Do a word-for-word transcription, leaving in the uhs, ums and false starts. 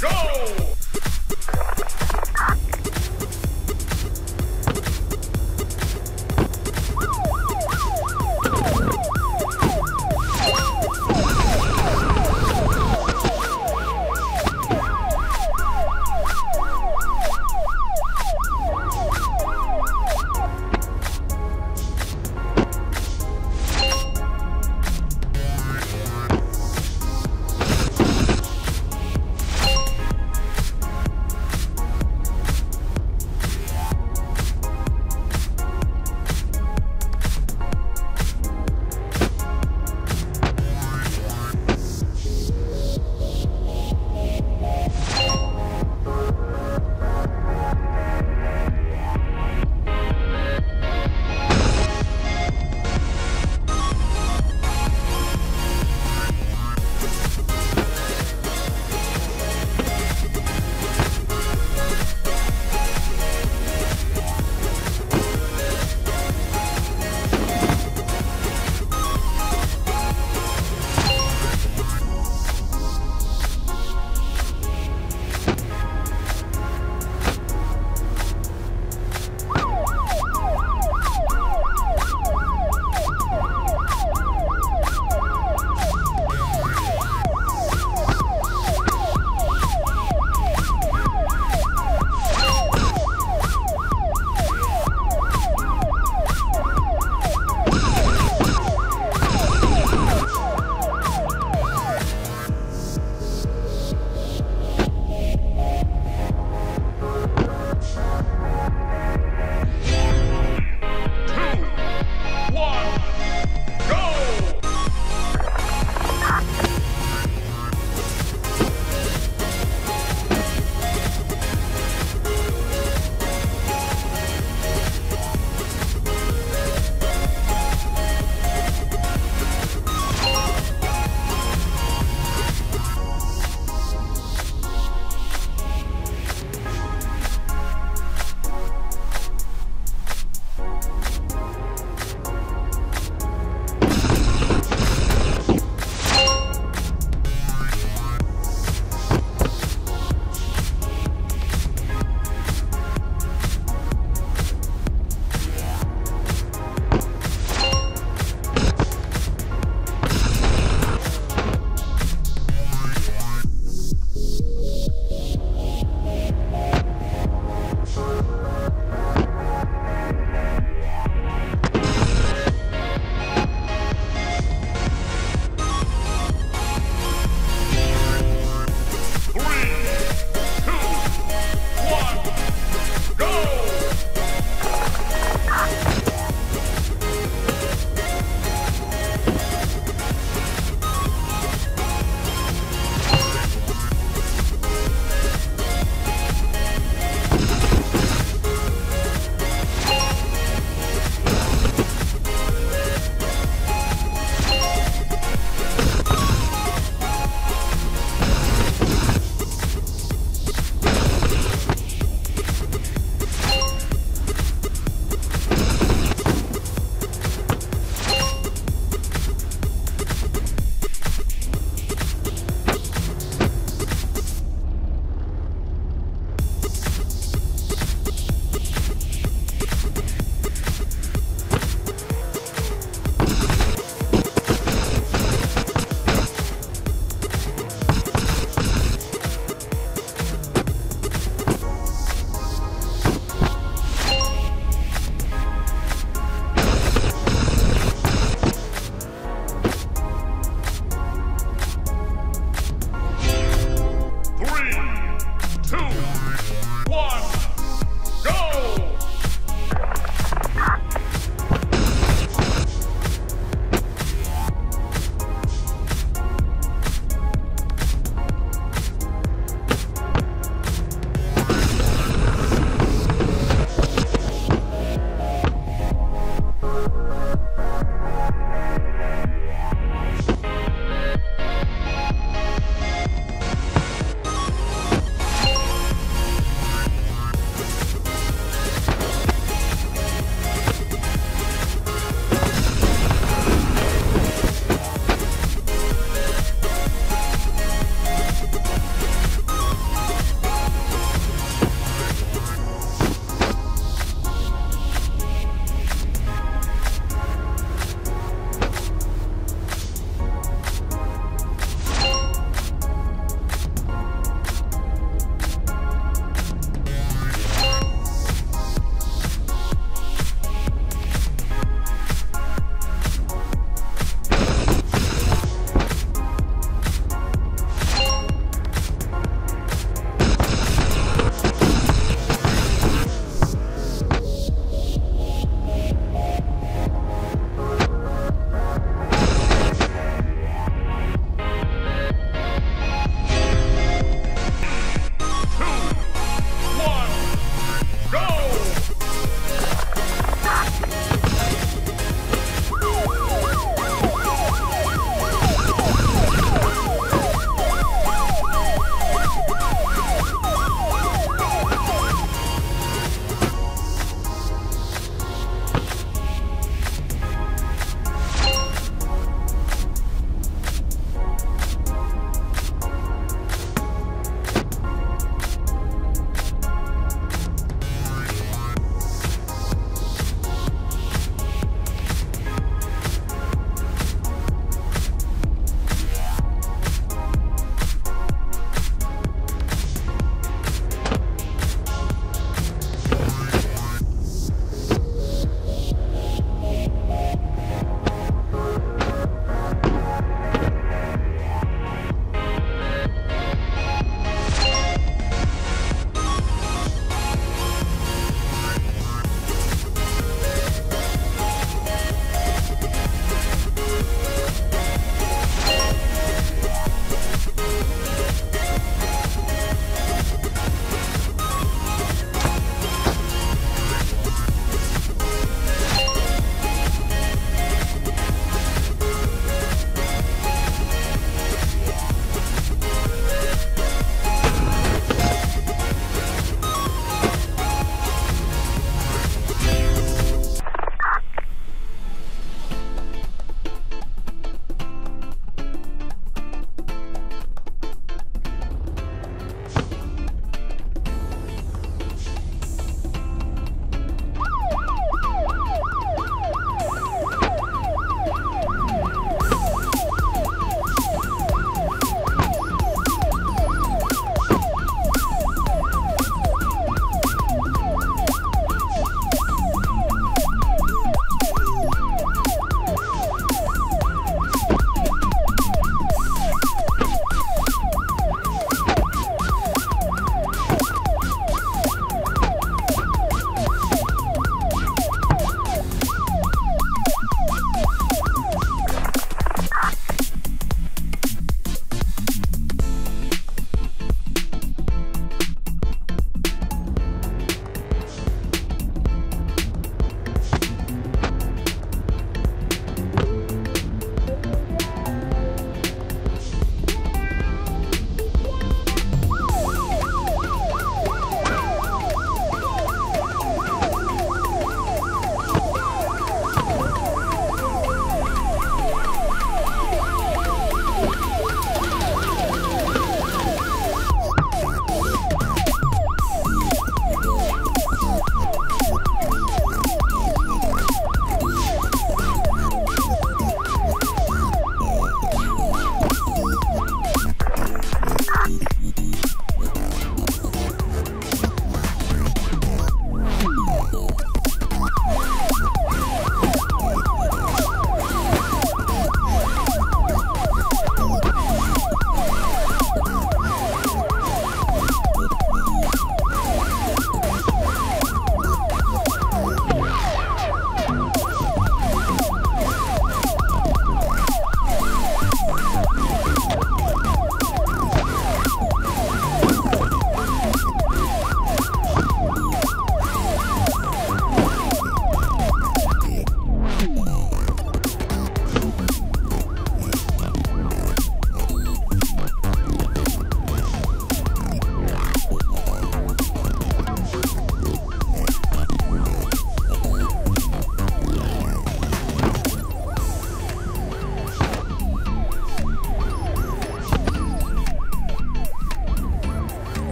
Go!